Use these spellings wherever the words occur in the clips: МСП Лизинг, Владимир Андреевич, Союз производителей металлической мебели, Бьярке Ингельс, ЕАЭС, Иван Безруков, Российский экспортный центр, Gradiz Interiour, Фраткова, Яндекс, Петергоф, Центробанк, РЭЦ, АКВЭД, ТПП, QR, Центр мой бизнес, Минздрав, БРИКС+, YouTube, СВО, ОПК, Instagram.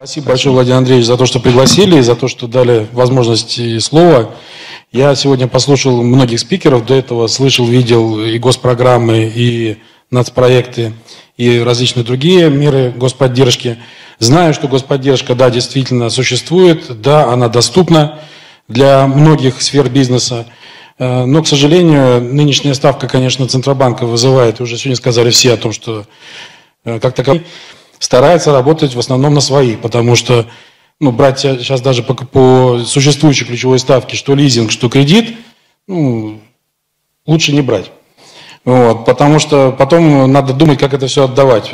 Спасибо большое, Владимир Андреевич, за то, что пригласили, и за то, что дали возможность и слово. Я сегодня послушал многих спикеров, до этого слышал, видел и госпрограммы, и нацпроекты, и различные другие меры господдержки. Знаю, что господдержка, да, действительно существует, да, она доступна для многих сфер бизнеса. Но, к сожалению, нынешняя ставка, конечно, Центробанка вызывает, уже сегодня сказали все о том, что как таковой старается работать в основном на свои, потому что брать сейчас даже по существующей ключевой ставке, что лизинг, что кредит, лучше не брать. Вот, потому что потом надо думать, как это все отдавать.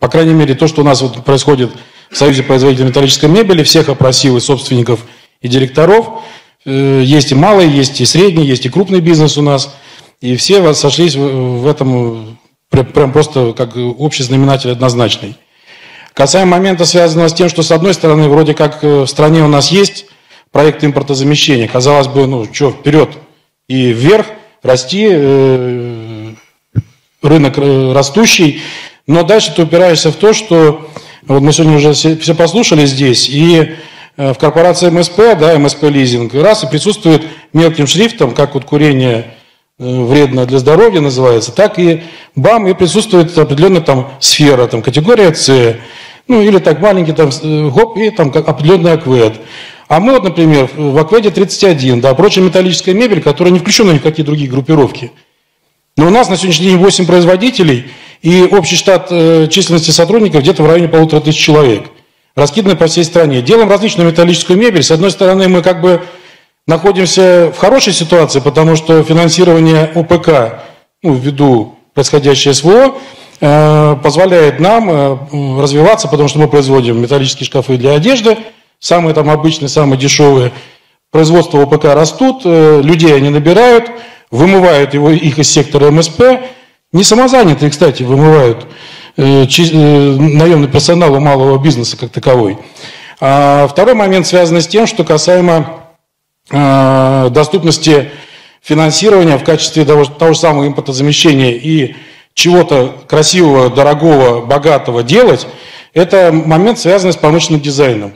По крайней мере, то, что у нас вот происходит в Союзе производителей металлической мебели, всех опросил и собственников, и директоров. Есть и малый, есть и средний, есть и крупный бизнес у нас. И все сошлись в этом прям просто как общий знаменатель однозначный. Касаемо момента, связанного с тем, что с одной стороны, вроде как в стране у нас есть проект импортозамещения. Казалось бы, что вперед и вверх, расти, рынок растущий. Но дальше ты упираешься в то, что вот мы сегодня уже все послушали здесь, и в корпорации МСП, да, МСП Лизинг, раз и присутствует мелким шрифтом, как вот курение вредно для здоровья называется, так и бам, и присутствует определенная там сфера, там категория С, или так маленький там гоп, и там определенный АКВЭД. А мы вот, например, в АКВЭДе 31, да, прочая металлическая мебель, которая не включена ни в какие другие группировки. Но у нас на сегодняшний день 8 производителей, и общий штат численности сотрудников где-то в районе 1500 человек, раскиданы по всей стране. Делаем различную металлическую мебель. С одной стороны, мы как бы находимся в хорошей ситуации, потому что финансирование ОПК, ввиду происходящее СВО, позволяет нам развиваться, потому что мы производим металлические шкафы для одежды, самые там обычные, самые дешевые. Производства ОПК растут, людей они набирают, вымывают их из сектора МСП. Не самозанятые, кстати, вымывают наемный персонал у малого бизнеса как таковой. А второй момент связан с тем, что касаемо доступности финансирования в качестве того же самого импортозамещения и чего-то красивого, дорогого, богатого делать, это момент, связанный с промышленным дизайном.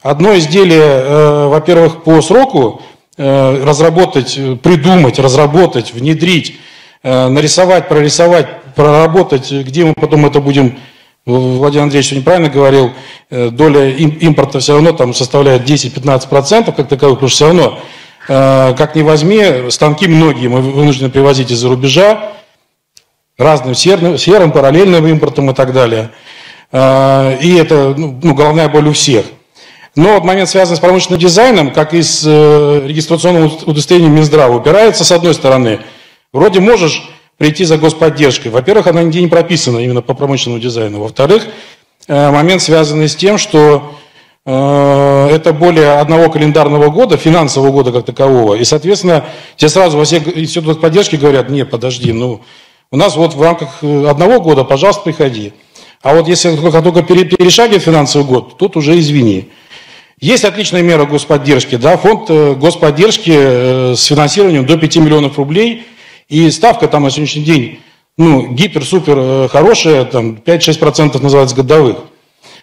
Одно изделие, во-первых, по сроку разработать, придумать, разработать, внедрить, нарисовать, прорисовать, проработать, где мы потом это будем, Владимир Андреевич сегодня правильно говорил, доля импорта все равно там составляет 10-15% как таковых, потому что все равно, как ни возьми, станки многие мы вынуждены привозить из-за рубежа, разным серым, параллельным импортом и так далее. И это головная боль у всех. Но вот момент, связанный с промышленным дизайном, как и с регистрационным удостоверением Минздрава, упирается с одной стороны. Вроде можешь прийти за господдержкой. Во-первых, она нигде не прописана именно по промышленному дизайну. Во-вторых, момент, связанный с тем, что это более одного календарного года, финансового года как такового. И, соответственно, тебе сразу во всех институтах поддержки говорят: не, подожди, у нас вот в рамках одного года, пожалуйста, приходи. А вот если только перешагивает финансовый год, тут уже извини. Есть отличная мера господдержки, да, фонд господдержки с финансированием до 5 миллионов рублей, и ставка там на сегодняшний день, гипер-супер хорошая, там 5-6% называется годовых.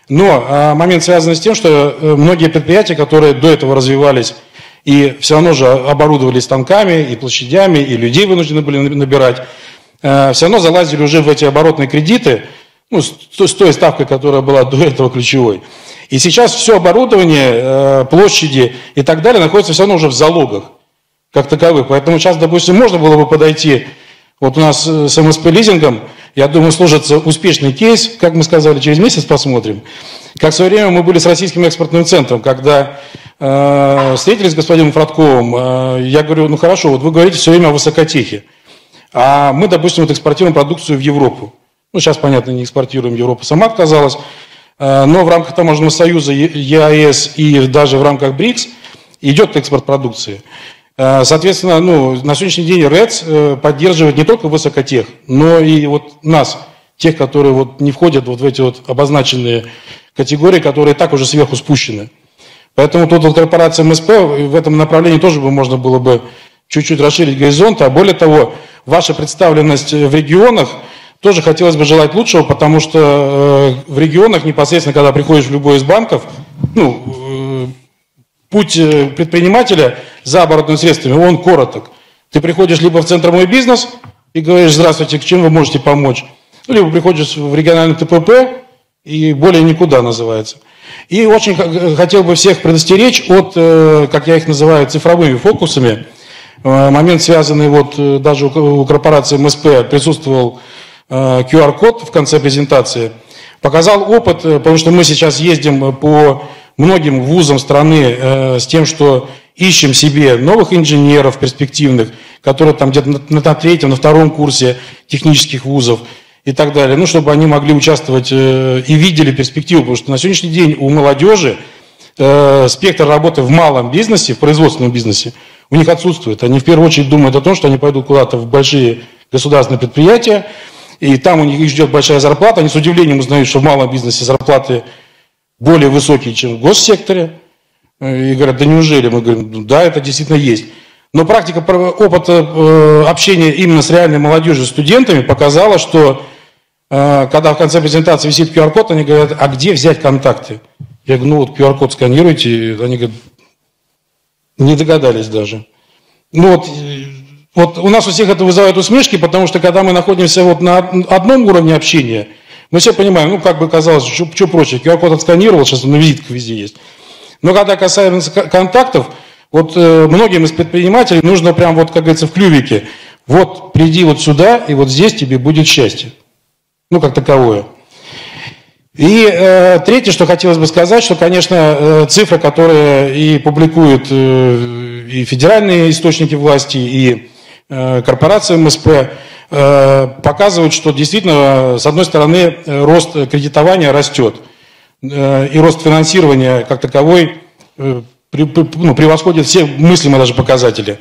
Но момент связан с тем, что многие предприятия, которые до этого развивались и все равно же оборудовались станками и площадями, и людей вынуждены были набирать, все равно залазили уже в эти оборотные кредиты, с той ставкой, которая была до этого ключевой. И сейчас все оборудование, площади и так далее находится все равно уже в залогах, как таковых. Поэтому сейчас, допустим, можно было бы подойти, вот у нас с МСП Лизингом, я думаю, сложится успешный кейс, как мы сказали, через месяц посмотрим. Как в свое время мы были с Российским экспортным центром, когда встретились с господином Фратковым, я говорю: хорошо, вот вы говорите все время о высокотехе, а мы, допустим, вот экспортируем продукцию в Европу. Сейчас, понятно, не экспортируем, Европа сама отказалась. Но в рамках таможенного союза ЕАЭС и даже в рамках БРИКС идет экспорт продукции. Соответственно, на сегодняшний день РЭЦ поддерживает не только высокотех, но и вот нас, тех, которые вот не входят вот в эти вот обозначенные категории, которые так уже сверху спущены. Поэтому тут вот корпорация МСП в этом направлении тоже бы можно было бы чуть-чуть расширить горизонт. А более того, ваша представленность в регионах Тоже хотелось бы желать лучшего, потому что в регионах непосредственно, когда приходишь в любой из банков, путь предпринимателя за оборотными средствами, он короток. Ты приходишь либо в Центр мой бизнес и говоришь: здравствуйте, чем вы можете помочь? Ну, либо приходишь в региональный ТПП и более никуда называется. И очень хотел бы всех предостеречь от, как я их называю, цифровыми фокусами. Момент, связанный, вот даже у корпорации МСП присутствовал QR-код в конце презентации. Показал опыт, потому что мы сейчас ездим по многим вузам страны с тем, что ищем себе новых инженеров перспективных, которые там где-то на третьем, на втором курсе технических вузов и так далее, ну, чтобы они могли участвовать и видели перспективу, потому что на сегодняшний день у молодежи спектр работы в малом бизнесе, в производственном бизнесе, у них отсутствует. Они в первую очередь думают о том, что они пойдут куда-то в большие государственные предприятия, и там у них ждет большая зарплата. Они с удивлением узнают, что в малом бизнесе зарплаты более высокие, чем в госсекторе. И говорят: да неужели? Мы говорим: да, это действительно есть. Но практика, опыт общения именно с реальной молодежью, студентами, показала, что когда в конце презентации висит QR-код, они говорят: а где взять контакты? Я говорю: ну вот QR-код сканируйте. И они говорят: не догадались даже. Ну вот у нас у всех это вызывает усмешки, потому что когда мы находимся вот на одном уровне общения, мы все понимаем, ну как бы казалось, что проще, QR-код отсканировал, сейчас на визитках везде есть. Но когда касаемся контактов, вот многим из предпринимателей нужно прям вот, как говорится, в клювике: вот приди вот сюда, и вот здесь тебе будет счастье. Ну как таковое. И третье, что хотелось бы сказать, что, конечно, цифры, которые и публикуют и федеральные источники власти, и корпорации МСП, показывают, что действительно, с одной стороны, рост кредитования растет, и рост финансирования как таковой превосходит все мыслимые даже показатели.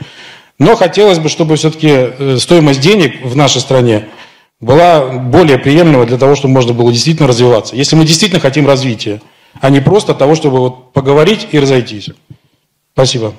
Но хотелось бы, чтобы все-таки стоимость денег в нашей стране была более приемлема для того, чтобы можно было действительно развиваться. Если мы действительно хотим развития, а не просто того, чтобы вот поговорить и разойтись. Спасибо.